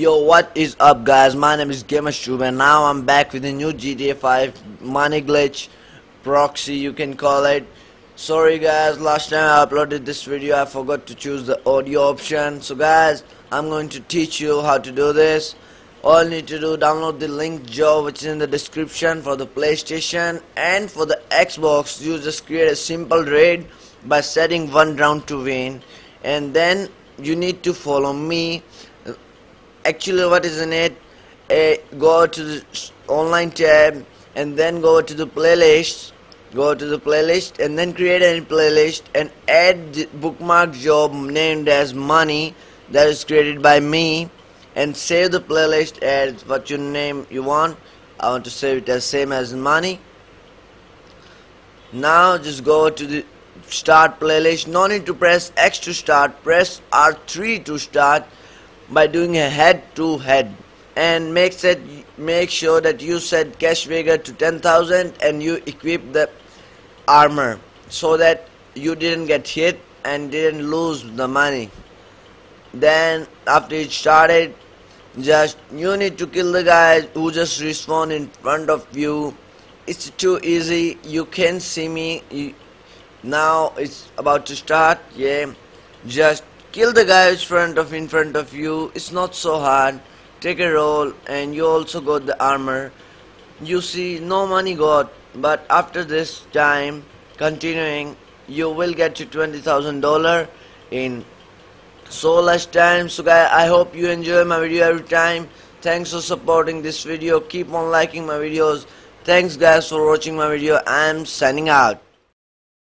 Yo, what is up guys, my name is GamerzTube and now I'm back with a new GTA 5 money glitch, proxy you can call it. Sorry guys, last time I uploaded this video I forgot to choose the audio option. So guys, I'm going to teach you how to do this. All you need to do, download the link Joe which is in the description for the PlayStation, and for the Xbox you just create a simple raid by setting one round to win, and then you need to follow me. Actually what is in it, go to the online tab and then go to the playlist, and then create a playlist and add the bookmark job named as money that is created by me, and save the playlist as what your name you want. I want to save it as same as money. Now just go to the start playlist, no need to press X to start, press R3 to start by doing a head-to-head, and make sure that you set cash vigor to 10,000 and you equip the armor so that you didn't get hit and didn't lose the money. Then after it started, just you need to kill the guys who just respawn in front of you. It's too easy, you can see me now, it's about to start. Yeah, just kill the guy in front of you, it's not so hard. Take a roll and you also got the armor. You see, no money got, but after this time continuing you will get to $20,000 in so less time. So guys, I hope you enjoy my video every time. Thanks for supporting this video, keep on liking my videos. Thanks guys for watching my video. I'm signing out.